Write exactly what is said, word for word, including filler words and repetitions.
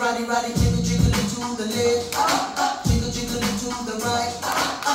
Roddy, roddy, jiggle, jiggle into the lid, up, up, jiggle, jiggle into the right, up, up.